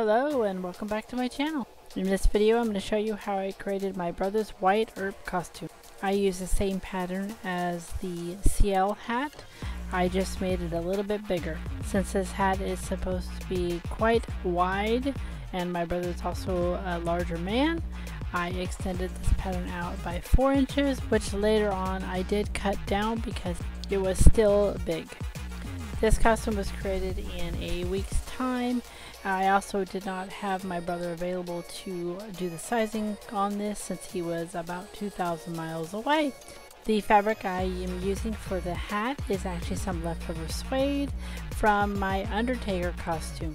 Hello and welcome back to my channel. In this video I'm going to show you how I created my brother's Wyatt Erp costume. I used the same pattern as the CL hat, I just made it a little bit bigger. Since this hat is supposed to be quite wide and my brother's also a larger man, I extended this pattern out by 4 inches, which later on I did cut down because it was still big. This costume was created in a week's time. I also did not have my brother available to do the sizing on this since he was about 2,000 miles away. The fabric I am using for the hat is actually some leftover suede from my Undertaker costume.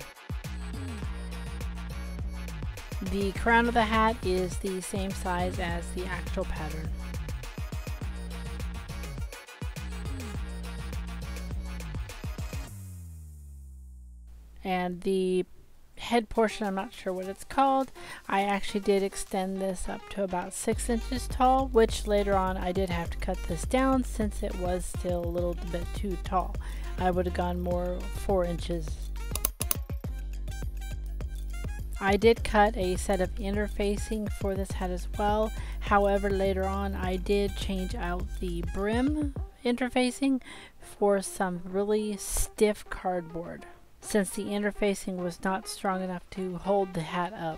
The crown of the hat is the same size as the actual pattern. And the head portion, I'm not sure what it's called, I actually did extend this up to about 6 inches tall, which later on I did have to cut this down since it was still a little bit too tall. I would have gone more 4 inches. I did cut a set of interfacing for this hat as well. However, later on I did change out the brim interfacing for some really stiff cardboard, since the interfacing was not strong enough to hold the hat up.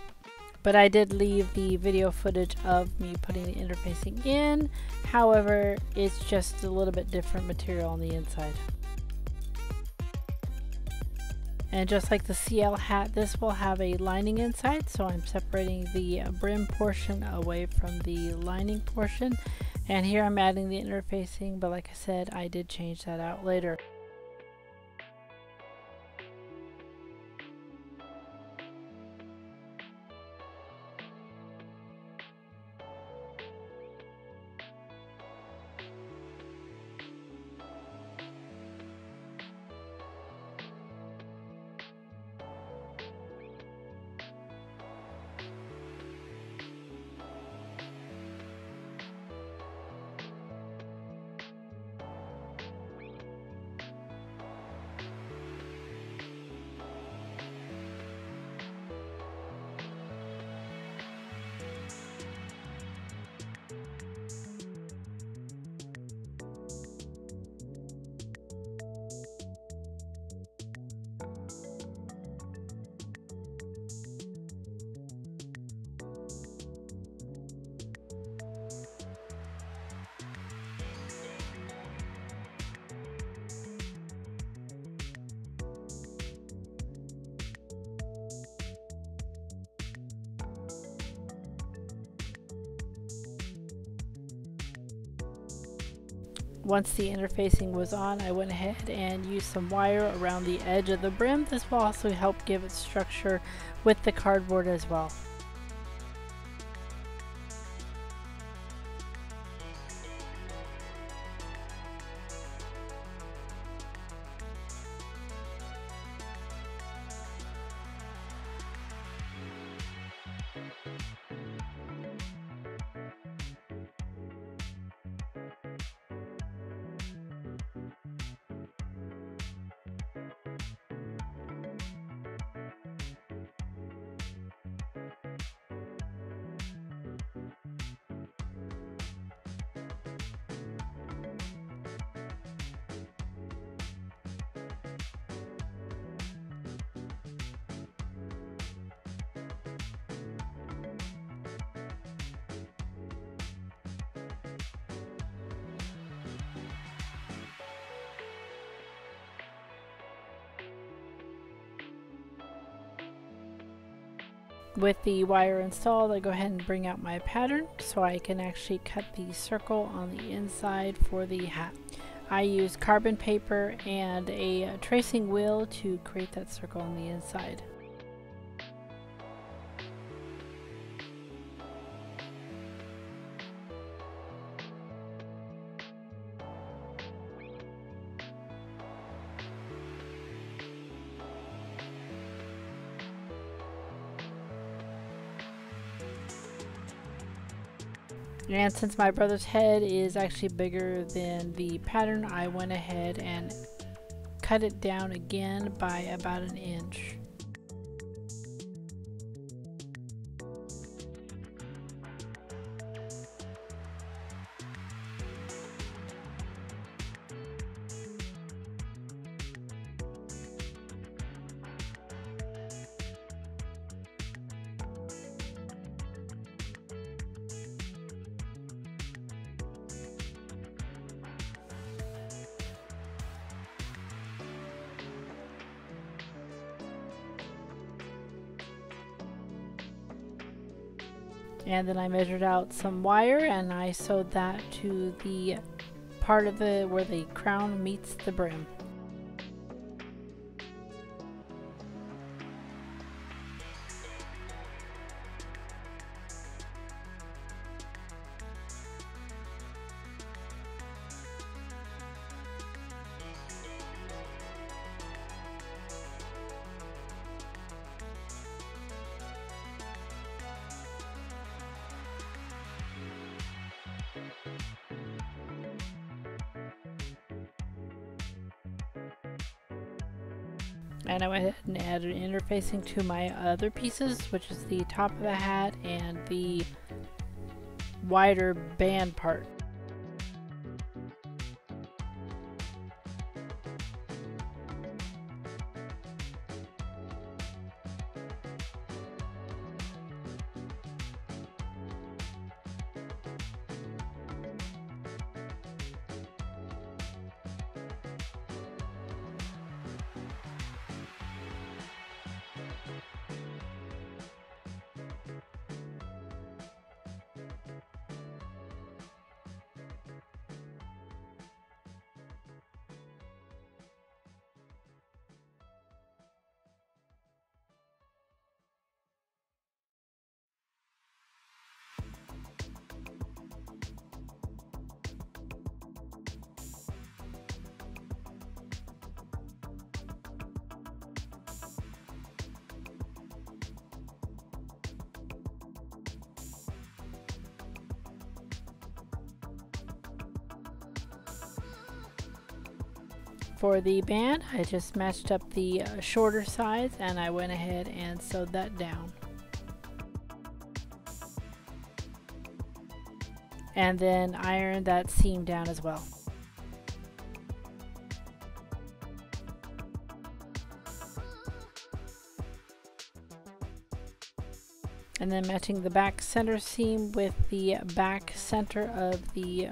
But I did leave the video footage of me putting the interfacing in. However, it's just a little bit different material on the inside. And just like the CL hat, this will have a lining inside, so I'm separating the brim portion away from the lining portion. And here I'm adding the interfacing, but like I said, I did change that out later. Once the interfacing was on, I went ahead and used some wire around the edge of the brim. This will also help give it structure with the cardboard as well. With the wire installed, I go ahead and bring out my pattern so I can actually cut the circle on the inside for the hat. I use carbon paper and a tracing wheel to create that circle on the inside. And since my brother's head is actually bigger than the pattern, I went ahead and cut it down again by about 1 inch. And then I measured out some wire and I sewed that to the part of the where the crown meets the brim. And I went ahead and added interfacing to my other pieces, which is the top of the hat and the wider band part. For the band, I just matched up the shorter sides and I went ahead and sewed that down. And then ironed that seam down as well. And then matching the back center seam with the back center of the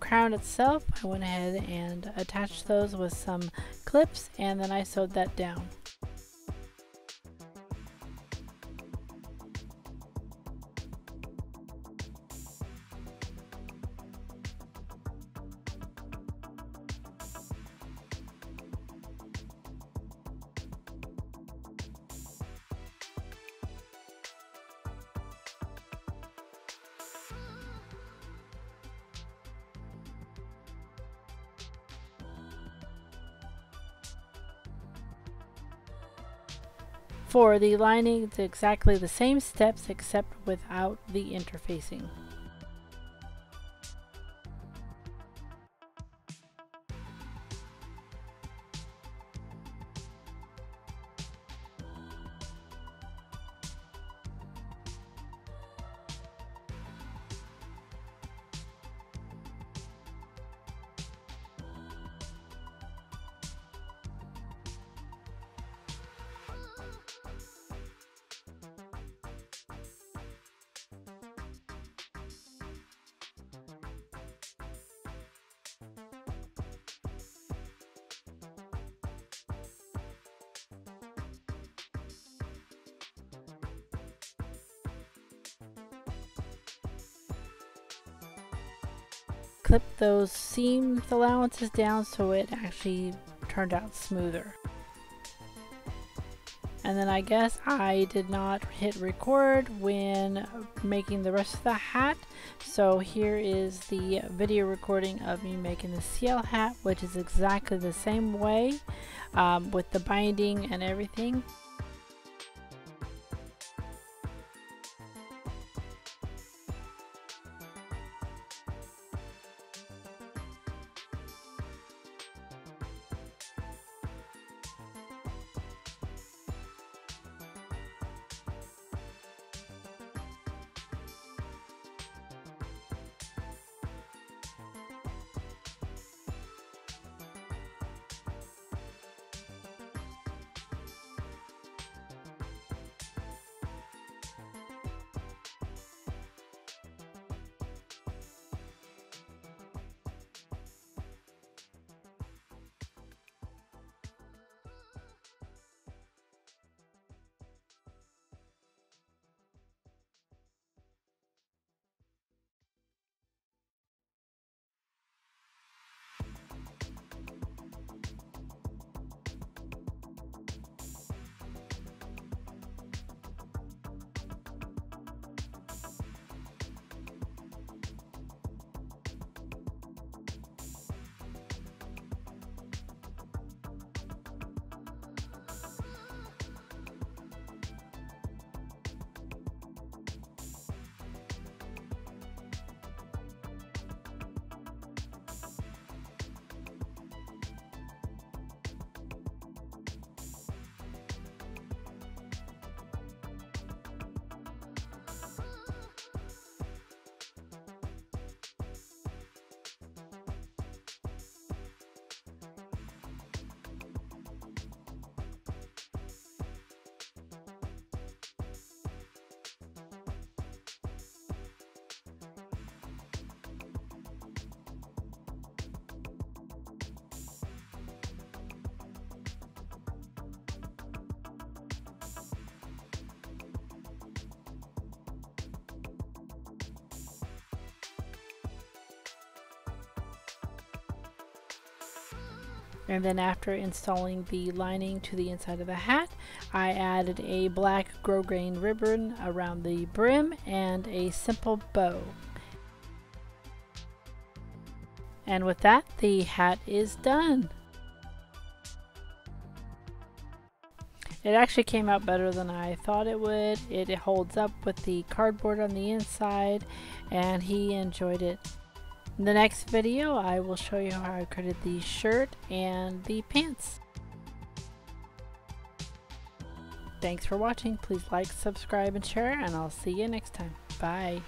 crown itself, I went ahead and attached those with some clips and then I sewed that down. For the lining, it's exactly the same steps except without the interfacing. Clip those seam allowances down so it actually turned out smoother. And then I guess I did not hit record when making the rest of the hat. So here is the video recording of me making the CL hat, which is exactly the same way with the binding and everything. And then after installing the lining to the inside of the hat, I added a black grosgrain ribbon around the brim and a simple bow. And with that, the hat is done. It actually came out better than I thought it would. It holds up with the cardboard on the inside, and he enjoyed it. In the next video, I will show you how I created the shirt and the pants. Thanks for watching. Please like, subscribe, and share, and I'll see you next time. Bye.